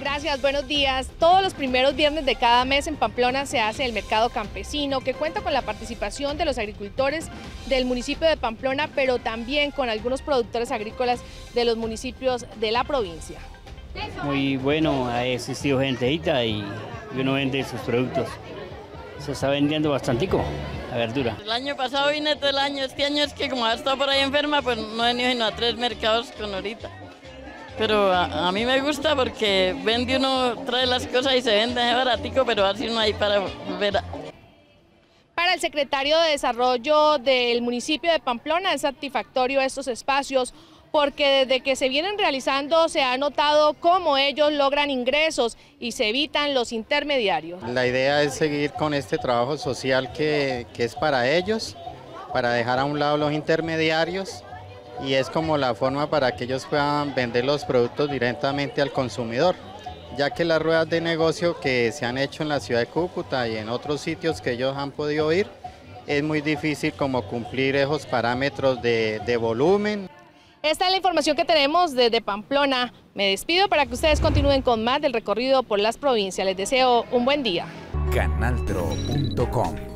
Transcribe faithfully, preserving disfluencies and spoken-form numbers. Gracias, buenos días. Todos los primeros viernes de cada mes en Pamplona se hace el mercado campesino, que cuenta con la participación de los agricultores del municipio de Pamplona, pero también con algunos productores agrícolas de los municipios de la provincia. Muy bueno, ha existido gentecita y uno vende sus productos. Se está vendiendo bastantico la verdura. El año pasado vine todo el año, este año es que como ha estado por ahí enferma, pues no he venido sino a tres mercados con ahorita. Pero a, a mí me gusta porque vende uno, trae las cosas y se vende baratico, pero así no hay para ver. Para el secretario de Desarrollo del municipio de Pamplona es satisfactorio estos espacios porque desde que se vienen realizando se ha notado cómo ellos logran ingresos y se evitan los intermediarios. La idea es seguir con este trabajo social que, que es para ellos, para dejar a un lado los intermediarios, y es como la forma para que ellos puedan vender los productos directamente al consumidor, ya que las ruedas de negocio que se han hecho en la ciudad de Cúcuta y en otros sitios que ellos han podido ir, es muy difícil como cumplir esos parámetros de, de volumen. Esta es la información que tenemos desde Pamplona. Me despido para que ustedes continúen con más del recorrido por las provincias. Les deseo un buen día. canaltro punto com